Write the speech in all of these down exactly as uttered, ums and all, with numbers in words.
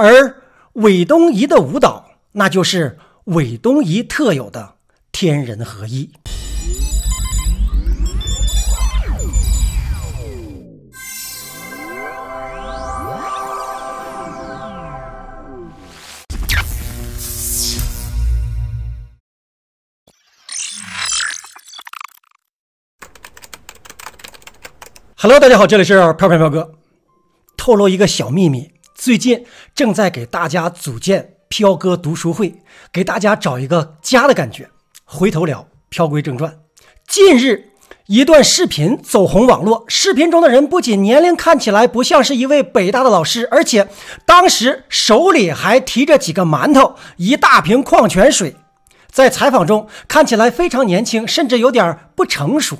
而韦东移的舞蹈，那就是韦东移特有的天人合一。Hello， 大家好，这里是飘飘飘哥。透露一个小秘密，最近正在给大家组建飘哥读书会，给大家找一个家的感觉。回头聊。飘归正传，近日一段视频走红网络，视频中的人不仅年龄看起来不像是一位北大的老师，而且当时手里还提着几个馒头、一大瓶矿泉水，在采访中看起来非常年轻，甚至有点不成熟。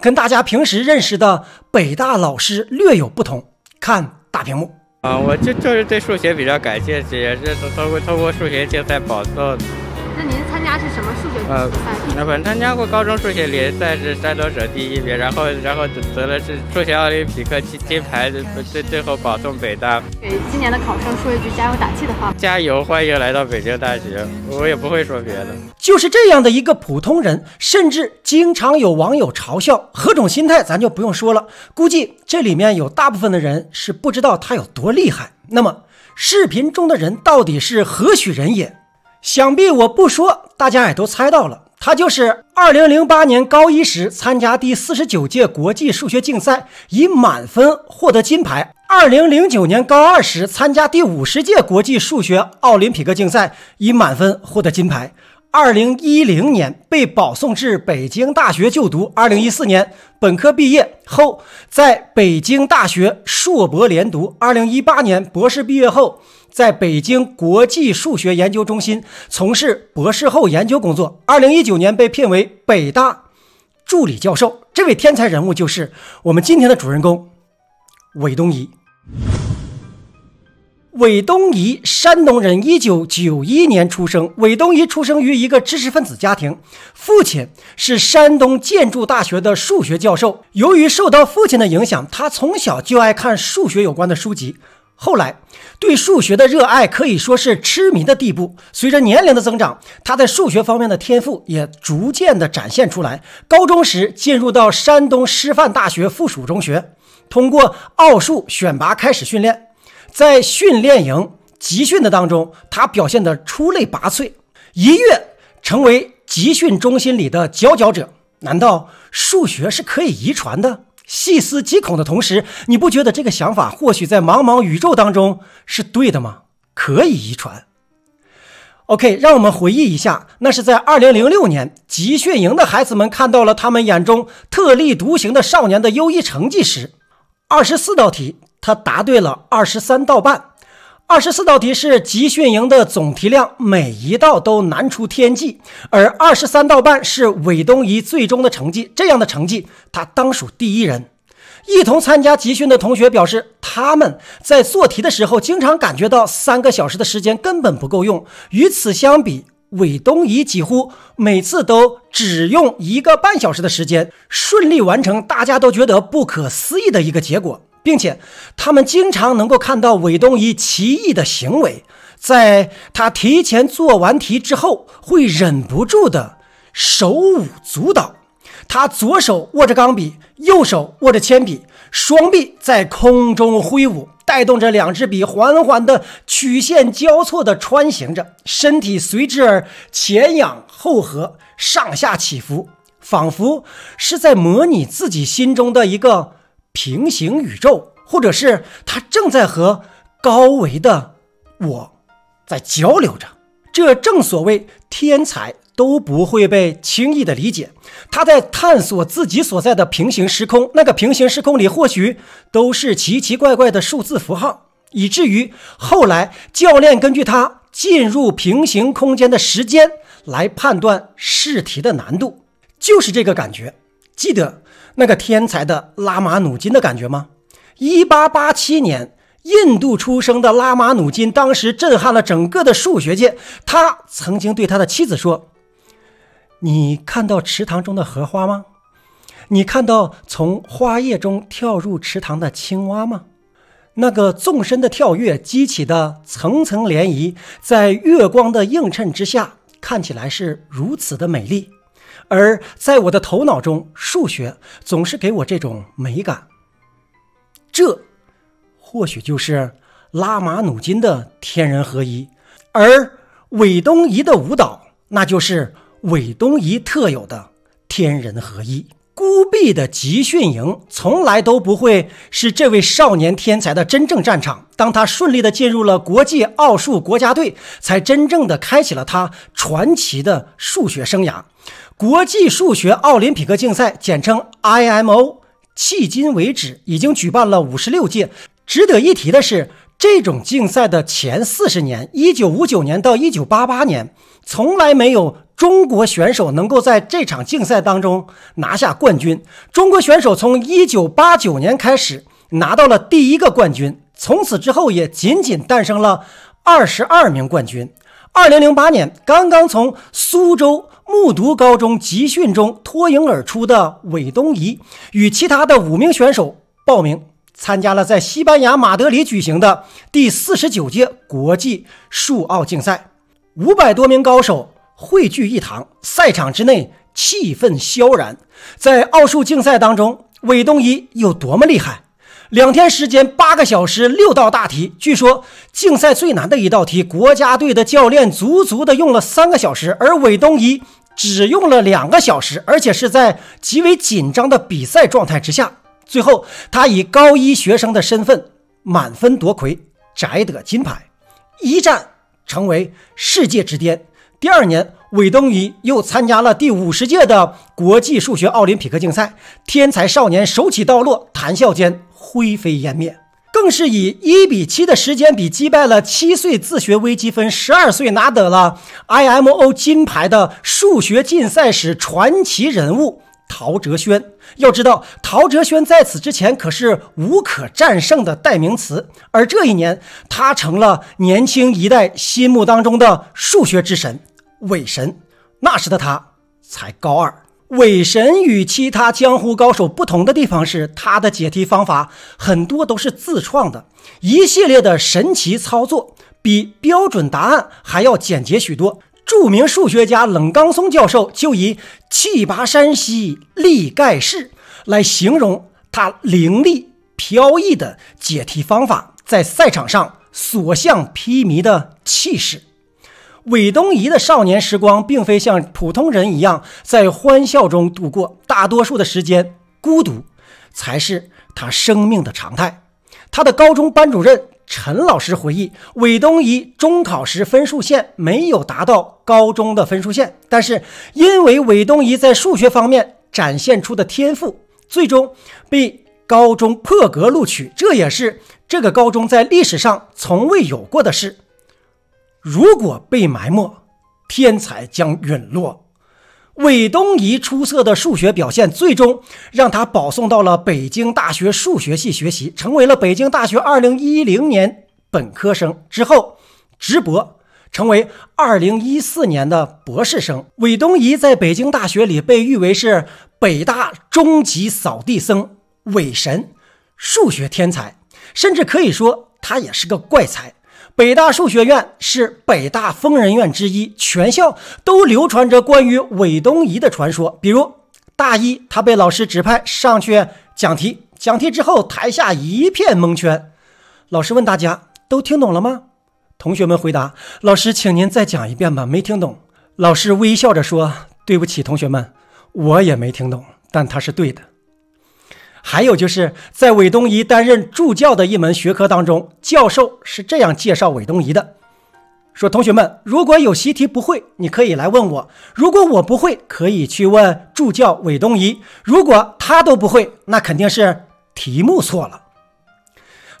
跟大家平时认识的北大老师略有不同，看大屏幕啊！我就就是对数学比较感兴趣，也是通过通过数学竞赛保送的。那您参加是什么数学比赛？呃，那我参加过高中数学联赛是山东省第一名，然后然后得了是数学奥林匹克金金牌，最最后保送北大。给今年的考生说一句加油打气的话。加油！欢迎来到北京大学。我也不会说别的。就是这样的一个普通人，甚至经常有网友嘲笑，何种心态咱就不用说了。估计这里面有大部分的人是不知道他有多厉害。那么，视频中的人到底是何许人也？想必我不说，大家也都猜到了，他就是二零零八年高一时参加第四十九届国际数学竞赛，以满分获得金牌；二零零九年高二时参加第五十届国际数学奥林匹克竞赛，以满分获得金牌；二零一零年被保送至北京大学就读；二零一四年本科毕业后在北京大学硕博连读；二零一八年博士毕业后，在北京国际数学研究中心从事博士后研究工作；二零一九年被聘为北大助理教授。这位天才人物就是我们今天的主人公韦东移。韦东移，山东人，一九九一年出生。韦东移出生于一个知识分子家庭，父亲是山东建筑大学的数学教授。由于受到父亲的影响，他从小就爱看数学有关的书籍。后来，对数学的热爱可以说是痴迷的地步。随着年龄的增长，他在数学方面的天赋也逐渐的展现出来。高中时进入到山东师范大学附属中学，通过奥数选拔开始训练。在训练营集训的当中，他表现得出类拔萃，一跃成为集训中心里的佼佼者。难道数学是可以遗传的？细思极恐的同时，你不觉得这个想法或许在茫茫宇宙当中是对的吗？可以遗传。 OK， 让我们回忆一下，那是在二零零六年，集训营的孩子们看到了他们眼中特立独行的少年的优异成绩时，二十四道题他答对了二十三道半。二十四道题是集训营的总题量，每一道都难出天际，而二十三道半是韦东移最终的成绩，这样的成绩他当属第一人。一同参加集训的同学表示，他们在做题的时候经常感觉到三个小时的时间根本不够用，与此相比，韦东移几乎每次都只用一个半小时的时间，顺利完成大家都觉得不可思议的一个结果。并且他们经常能够看到韦东移奇异的行为，在他提前做完题之后，会忍不住的手舞足蹈。他左手握着钢笔，右手握着铅笔，双臂在空中挥舞，带动着两支笔缓缓的曲线交错的穿行着，身体随之而前仰后合，上下起伏，仿佛是在模拟自己心中的一个平行宇宙，或者是他正在和高维的我在交流着。这正所谓天才都不会被轻易的理解，他在探索自己所在的平行时空，那个平行时空里或许都是奇奇怪怪的数字符号，以至于后来教练根据他进入平行空间的时间来判断试题的难度。就是这个感觉，记得那个天才的拉马努金的感觉吗？一八八七年，印度出生的拉马努金当时震撼了整个的数学界。他曾经对他的妻子说：“你看到池塘中的荷花吗？你看到从花叶中跳入池塘的青蛙吗？那个纵身的跳跃激起的层层涟漪，在月光的映衬之下，看起来是如此的美丽。而在我的头脑中，数学总是给我这种美感。这或许就是拉马努金的天人合一，而韦东仪的舞蹈，那就是韦东仪特有的天人合一。孤僻的集训营从来都不会是这位少年天才的真正战场。当他顺利的进入了国际奥数国家队，才真正的开启了他传奇的数学生涯。国际数学奥林匹克竞赛，简称 I M O， 迄今为止已经举办了五十六届。值得一提的是，这种竞赛的前四十年 ,一九五九 年到一九八八年，从来没有中国选手能够在这场竞赛当中拿下冠军。中国选手从一九八九年开始拿到了第一个冠军，从此之后也仅仅诞生了二十二名冠军。二零零八年，刚刚从苏州木渎高中集训中脱颖而出的韦东仪与其他的五名选手报名参加了在西班牙马德里举行的第四十九届国际数奥竞赛。五百多名高手汇聚一堂，赛场之内气氛萧然。在奥数竞赛当中，韦东仪有多么厉害？两天时间，八个小时，六道大题。据说竞赛最难的一道题，国家队的教练足足的用了三个小时，而韦东仪只用了两个小时，而且是在极为紧张的比赛状态之下。最后，他以高一学生的身份满分夺魁，摘得金牌，一战成为世界之巅。第二年，韦东仪又参加了第五十届的国际数学奥林匹克竞赛，天才少年手起刀落，谈笑间灰飞烟灭，更是以一比七的时间比击败了七岁自学微积分、十二岁拿得了 I M O 金牌的数学竞赛史传奇人物陶哲轩。要知道，陶哲轩在此之前可是无可战胜的代名词，而这一年他成了年轻一代心目当中的数学之神、伪神。那时的他才高二。伪神与其他江湖高手不同的地方是，他的解题方法很多都是自创的，一系列的神奇操作比标准答案还要简洁许多。著名数学家冷刚松教授就以气拔山兮力盖世来形容他凌厉飘逸的解题方法，在赛场上所向披靡的气势。韦东仪的少年时光并非像普通人一样在欢笑中度过，大多数的时间孤独才是他生命的常态。他的高中班主任陈老师回忆，韦东仪中考时分数线没有达到高中的分数线，但是因为韦东仪在数学方面展现出的天赋，最终被高中破格录取，这也是这个高中在历史上从未有过的事。如果被埋没，天才将陨落。韦东仪出色的数学表现，最终让他保送到了北京大学数学系学习，成为了北京大学二零一零年本科生，之后直博成为二零一四年的博士生。韦东仪在北京大学里被誉为是北大终极扫地僧、伪神、数学天才，甚至可以说他也是个怪才。北大数学院是北大疯人院之一，全校都流传着关于韦东仪的传说。比如大一，他被老师指派上去讲题，讲题之后台下一片蒙圈，老师问大家都听懂了吗？同学们回答，老师请您再讲一遍吧，没听懂。老师微笑着说，对不起同学们，我也没听懂，但他是对的。还有就是在韦东仪担任助教的一门学科当中，教授是这样介绍韦东仪的，说同学们，如果有习题不会，你可以来问我，如果我不会，可以去问助教韦东仪，如果他都不会，那肯定是题目错了。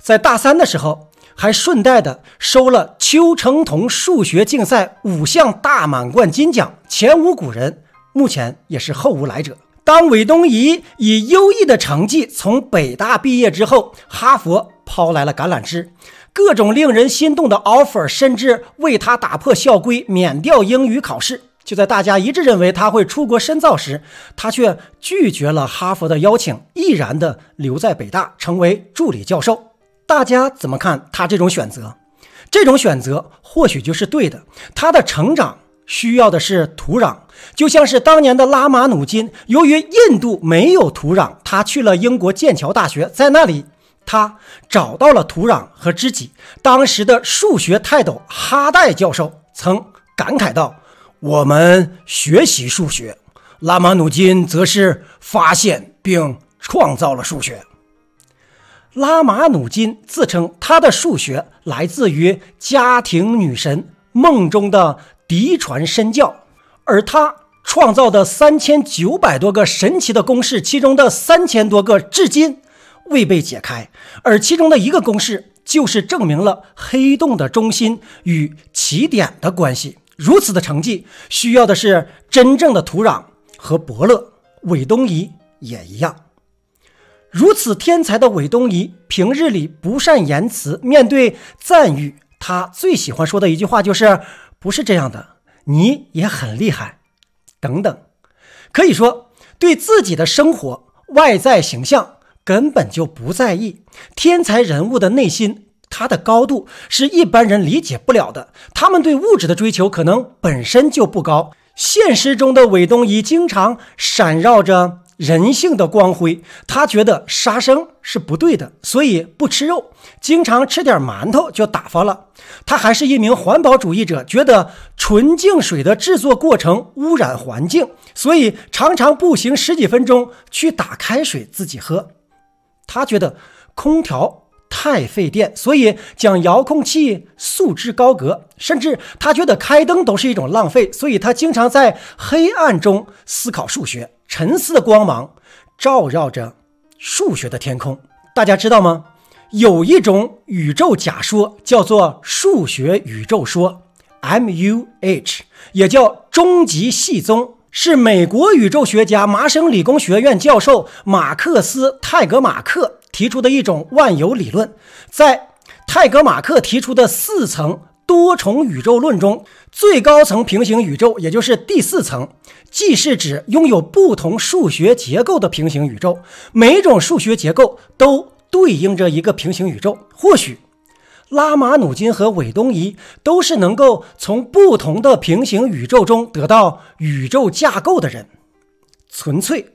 在大三的时候，还顺带的收了邱成桐数学竞赛五项大满贯金奖，前无古人，目前也是后无来者。当韦东仪以优异的成绩从北大毕业之后，哈佛抛来了橄榄枝，各种令人心动的 offer 甚至为他打破校规，免掉英语考试。就在大家一致认为他会出国深造时，他却拒绝了哈佛的邀请，毅然的留在北大，成为助理教授。大家怎么看他这种选择？这种选择或许就是对的。他的成长需要的是土壤，就像是当年的拉马努金，由于印度没有土壤，他去了英国剑桥大学，在那里他找到了土壤和知己。当时的数学泰斗哈代教授曾感慨道：“我们学习数学，拉马努金则是发现并创造了数学。”拉马努金自称他的数学来自于家庭女神梦中的嫡传身教，而他创造的三千九百多个神奇的公式，其中的三千多个至今未被解开，而其中的一个公式就是证明了黑洞的中心与起点的关系。如此的成绩需要的是真正的土壤和伯乐。韦东仪也一样。如此天才的韦东仪，平日里不善言辞，面对赞誉，他最喜欢说的一句话就是：“不是这样的，你也很厉害。”等等。可以说，对自己的生活外在形象根本就不在意。天才人物的内心，他的高度是一般人理解不了的。他们对物质的追求可能本身就不高。现实中的韦东仪经常闪耀着人性的光辉，他觉得杀生是不对的，所以不吃肉，经常吃点馒头就打发了。他还是一名环保主义者，觉得纯净水的制作过程污染环境，所以常常步行十几分钟去打开水自己喝。他觉得空调太费电，所以将遥控器束之高阁。甚至他觉得开灯都是一种浪费，所以他经常在黑暗中思考数学。沉思的光芒照耀着数学的天空。大家知道吗？有一种宇宙假说叫做数学宇宙说 M U H， 也叫终极系宗，是美国宇宙学家麻省理工学院教授马克思·泰格马克提出的一种万有理论。在泰格马克提出的四层多重宇宙论中，最高层平行宇宙，也就是第四层，既是指拥有不同数学结构的平行宇宙，每种数学结构都对应着一个平行宇宙。或许拉马努金和韦东仪都是能够从不同的平行宇宙中得到宇宙架构的人。纯粹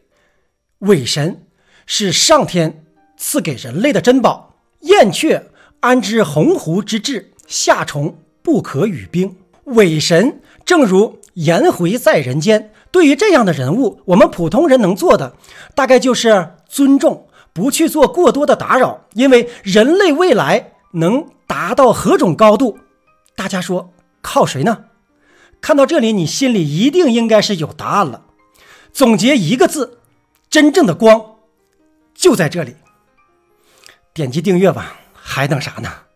伪神是上天赐给人类的珍宝。燕雀安知鸿鹄之志，夏虫不可语冰。伪神正如颜回在人间。对于这样的人物，我们普通人能做的大概就是尊重，不去做过多的打扰。因为人类未来能达到何种高度，大家说靠谁呢？看到这里，你心里一定应该是有答案了。总结一个字，真正的光就在这里。点击订阅吧，还等啥呢？